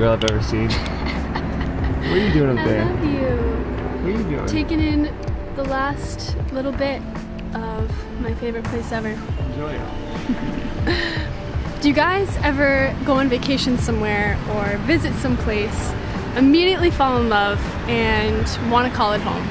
girl I've ever seen. What are you doing up there? I love you. What are you doing? Taking in the last little bit of my favorite place ever. Enjoy it. Do you guys ever go on vacation somewhere or visit someplace, immediately fall in love, and want to call it home?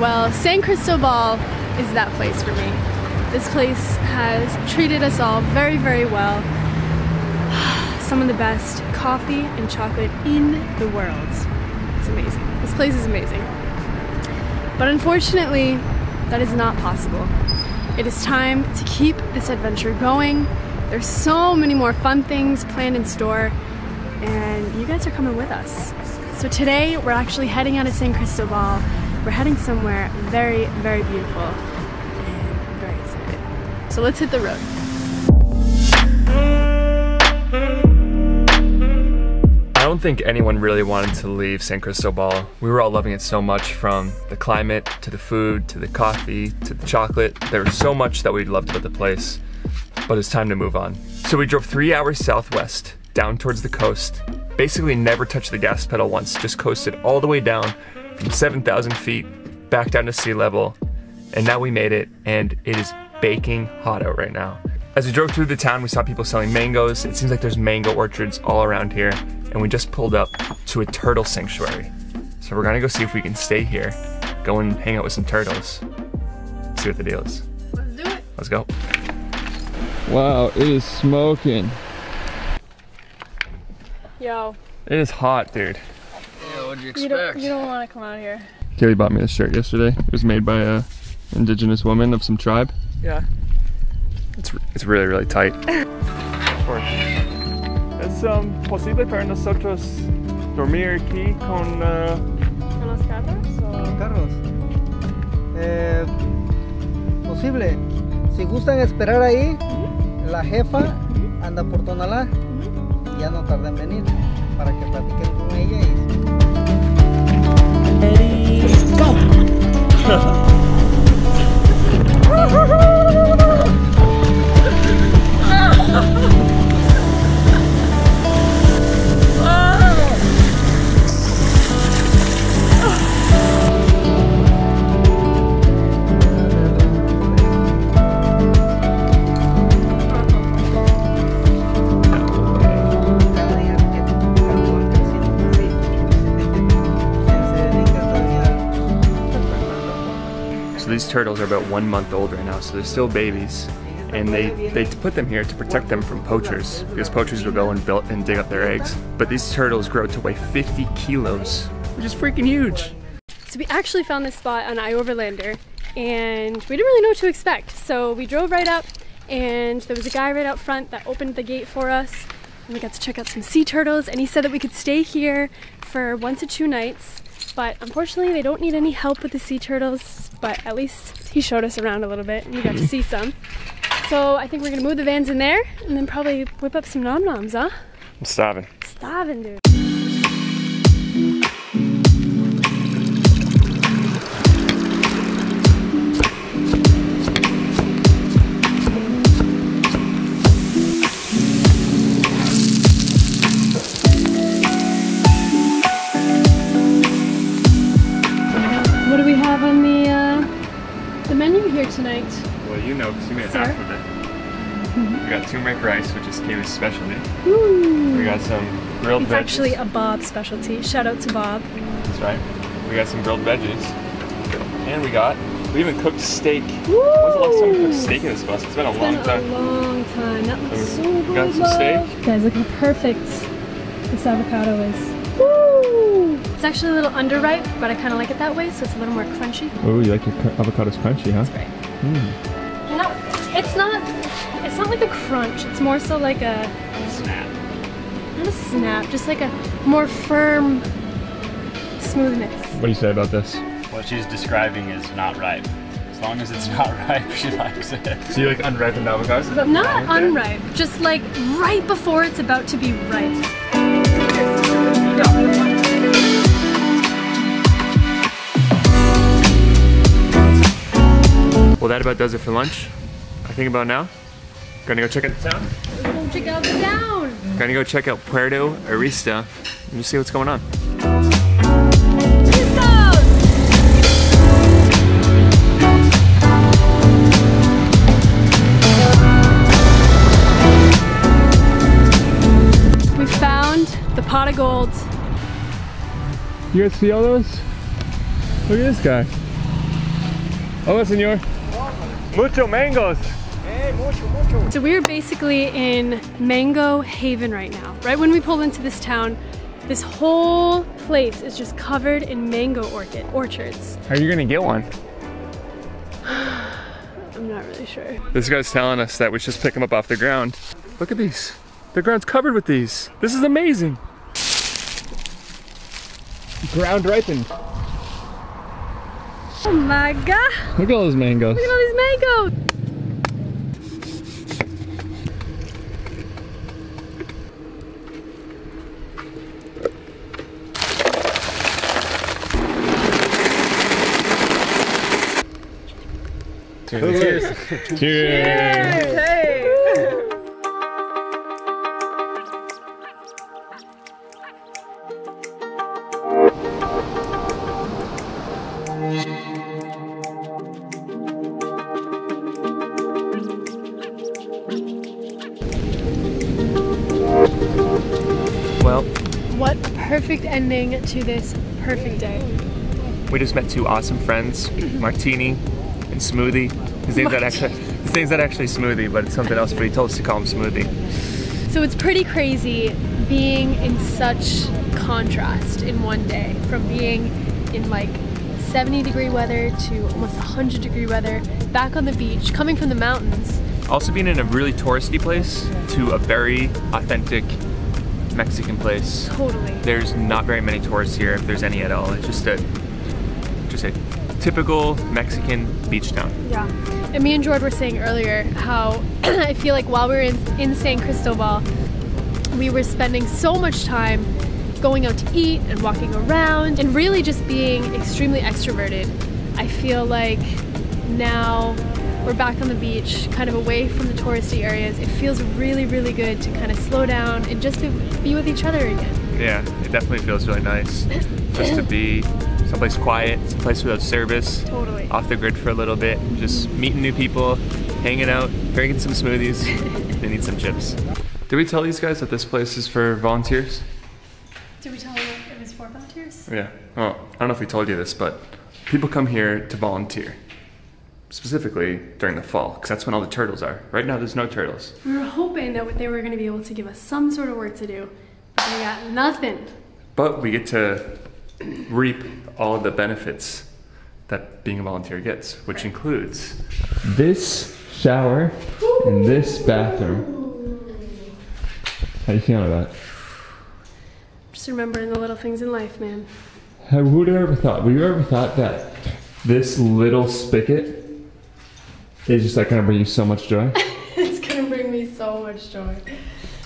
Well, San Cristobal is that place for me. This place has treated us all very, very well. Some of the best coffee and chocolate in the world. It's amazing. This place is amazing. But unfortunately, that is not possible. It is time to keep this adventure going. There's so many more fun things planned in store, and you guys are coming with us. So today, we're actually heading out of San Cristobal. We're heading somewhere very, very beautiful, and I'm very excited. So let's hit the road. I don't think anyone really wanted to leave San Cristobal. We were all loving it so much, from the climate, to the food, to the coffee, to the chocolate. There was so much that we loved about the place, but it's time to move on. So we drove 3 hours southwest, down towards the coast, basically never touched the gas pedal once, just coasted all the way down from 7,000 feet, back down to sea level, and now we made it, and it is baking hot out right now. As we drove through the town, we saw people selling mangoes. It seems like there's mango orchards all around here, and we just pulled up to a turtle sanctuary. So we're gonna go see if we can stay here, go and hang out with some turtles, see what the deal is. Let's do it. Let's go. Wow, it is smoking. Yo. It is hot, dude. Yeah, what'd you expect? You don't wanna come out here. Kaylee bought me this shirt yesterday. It was made by an indigenous woman of some tribe. Yeah. It's really, really tight. Es posible para nosotros dormir aquí con... ¿Con los carros? ¿O? Los carros. Posible. Si gustan esperar ahí, la jefa anda por Tonalá. Ya no tarda en venir para que platiquen con ella y... ¡Go! So these turtles are about 1 month old right now, so they're still babies. And they put them here to protect them from poachers, because poachers would go and dig up their eggs. But these turtles grow to weigh 50 kilos, which is freaking huge. So we actually found this spot on iOverlander, and we didn't really know what to expect. So we drove right up, and there was a guy right out front that opened the gate for us, and we got to check out some sea turtles, and he said that we could stay here for 1 to 2 nights. But unfortunately, they don't need any help with the sea turtles, but at least he showed us around a little bit, and we got to see some. So I think we're gonna move the vans in there and then probably whip up some nom-noms, huh? I'm starving. Starving, dude. What do we have on the menu here tonight? Well, you know, because you made half of it. We got turmeric rice, which is Kaylee's specialty. Ooh. We got some grilled veggies. It's actually a Bob specialty. Shout out to Bob. That's right. We got some grilled veggies. And we even cooked steak. Woo. When's the last time we cooked steak in this bus? It's been a long time. A long time. That looks so good. We got some steak. Guys, look how perfect this avocado is. Woo. It's actually a little underripe, but I kind of like it that way, so it's a little more crunchy. Oh, you like your avocados crunchy, huh? That's right. Mm. No, it's not like a crunch. It's more so like a snap. Not a snap, just like a more firm smoothness. What do you say about this? What she's describing is not ripe. As long as it's not ripe, she likes it. So you like unripened avocados? Is that not unripe, just like right before it's about to be ripe. Well, that about does it for lunch. I think about now. Gonna go check out the town? Let's go check out the town! Gonna go check out Puerto Arista and just see what's going on. We found the pot of gold. You guys see all those? Look at this guy. Hola, señor. Mucho mangoes. So we're basically in mango haven right now. Right when we pulled into this town, this whole place is just covered in mango orchards. How are you gonna get one? I'm not really sure. This guy's telling us that we should just pick them up off the ground. Look at these. The ground's covered with these. This is amazing. Ground ripened. Oh my god! Look at all those mangoes. Look at all these mangoes! Cheers! Cheers! Cheers. Hey. Well, what a perfect ending to this perfect day. We just met two awesome friends, Martini and Smoothie. His name's not actually Smoothie, but it's something else, but he told us to call him Smoothie. So it's pretty crazy being in such contrast in one day, from being in like 70-degree weather to almost 100-degree weather, back on the beach, coming from the mountains. Also being in a really touristy place to a very authentic Mexican place. Totally. There's not very many tourists here, if there's any at all. It's just a typical Mexican beach town. Yeah, and me and George were saying earlier how I feel like while we were in San Cristobal, we were spending so much time going out to eat and walking around and really just being extremely extroverted. I feel like now we're back on the beach, kind of away from the touristy areas. It feels really, really good to kind of slow down and just to be with each other again. Yeah, it definitely feels really nice just to be someplace quiet, someplace without service, totally off the grid for a little bit, just meeting new people, hanging out, drinking some smoothies, and eat some chips. Did we tell these guys that this place is for volunteers? Did we tell them it was for volunteers? Yeah. Well, I don't know if we told you this, but people come here to volunteer, specifically during the fall, because that's when all the turtles are. Right now, there's no turtles. We were hoping that they were going to be able to give us some sort of work to do, but they got nothing. But we get to reap all of the benefits that being a volunteer gets, which includes this shower and this bathroom. How you feeling about it? Just remembering the little things in life, man. Who would have ever thought? Would you ever thought that this little spigot is just like gonna bring you so much joy? It's gonna bring me so much joy.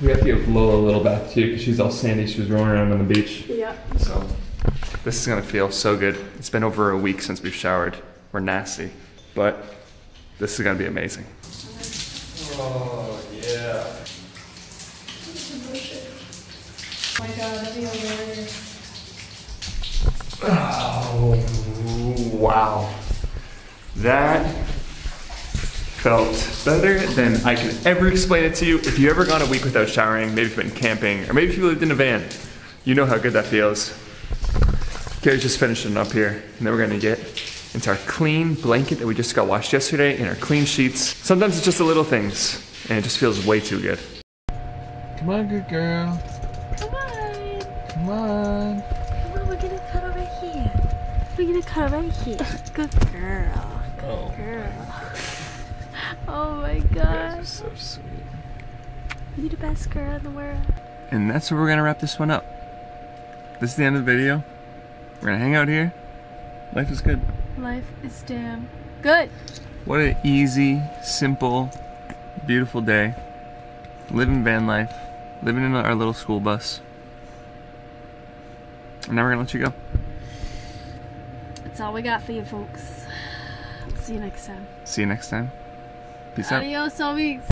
We have to give Lola a little bath too, because she's all sandy. She was rolling around on the beach. Yep. So this is gonna feel so good. It's been over a week since we've showered. We're nasty, but this is gonna be amazing. Oh yeah! Oh my god, that'd be hilarious. Oh wow, that felt better than I could ever explain it to you. If you ever gone a week without showering, maybe if you've been camping, or maybe if you lived in a van, you know how good that feels. Gary's just finishing up here, and then we're gonna get into our clean blanket that we just got washed yesterday and our clean sheets. Sometimes it's just the little things, and it just feels way too good. Come on, good girl. Come on. Come on. Come on, we're gonna cut over here. We're gonna cut right here. Good girl. Good girl. Oh my god. You guys are so sweet. You're the best girl in the world. And that's where we're gonna wrap this one up. This is the end of the video. We're gonna hang out here. Life is good. Life is damn good. What an easy, simple, beautiful day. Living van life. Living in our little school bus. And now we're gonna let you go. That's all we got for you folks. See you next time. See you next time. Peace out. Adios, amigos.